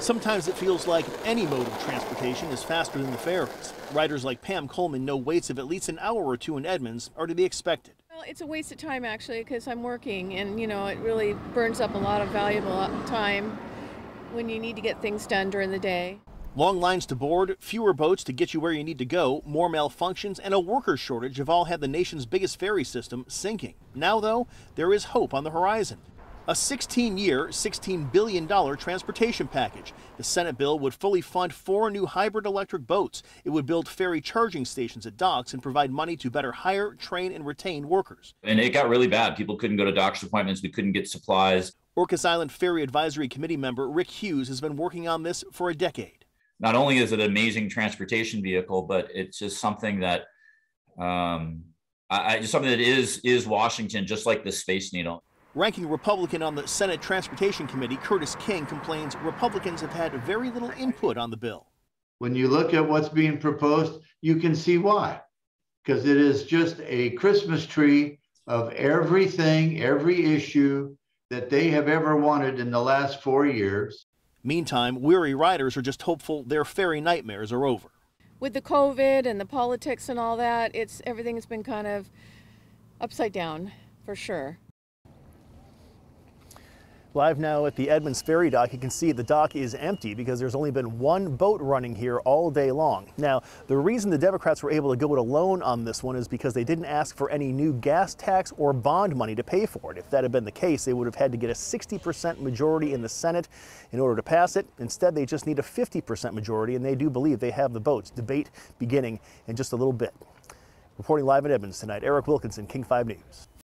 Sometimes it feels like any mode of transportation is faster than the ferries. Riders like Pam Coleman know waits of at least an hour or two in Edmonds are to be expected. Well, it's a waste of time, actually, because I'm working, and, you know, it really burns up a lot of valuable time when you need to get things done during the day. Long lines to board, fewer boats to get you where you need to go, more malfunctions, and a worker shortage have all had the nation's biggest ferry system sinking. Now, though, there is hope on the horizon. A 16-year, $16 billion transportation package. The Senate bill would fully fund 4 new hybrid electric boats. It would build ferry charging stations at docks and provide money to better hire, train, and retain workers. And it got really bad. People couldn't go to doctor's appointments. We couldn't get supplies. Orcas Island Ferry Advisory Committee member Rick Hughes has been working on this for a decade. Not only is it an amazing transportation vehicle, but it's just something that is Washington, just like the Space Needle. Ranking Republican on the Senate Transportation Committee, Curtis King, complains Republicans have had very little input on the bill. When you look at what's being proposed, you can see why. Because it is just a Christmas tree of everything, every issue that they have ever wanted in the last 4 years. Meantime, weary riders are just hopeful their ferry nightmares are over. With the COVID and the politics and all that, everything has been kind of upside down, for sure. Live now at the Edmonds Ferry Dock, you can see the dock is empty because there's only been 1 boat running here all day long. Now, the reason the Democrats were able to go it alone on this one is because they didn't ask for any new gas tax or bond money to pay for it. If that had been the case, they would have had to get a 60% majority in the Senate in order to pass it. Instead, they just need a 50% majority, and they do believe they have the votes. Debate beginning in just a little bit. Reporting live at Edmonds tonight, Eric Wilkinson, KING 5 News.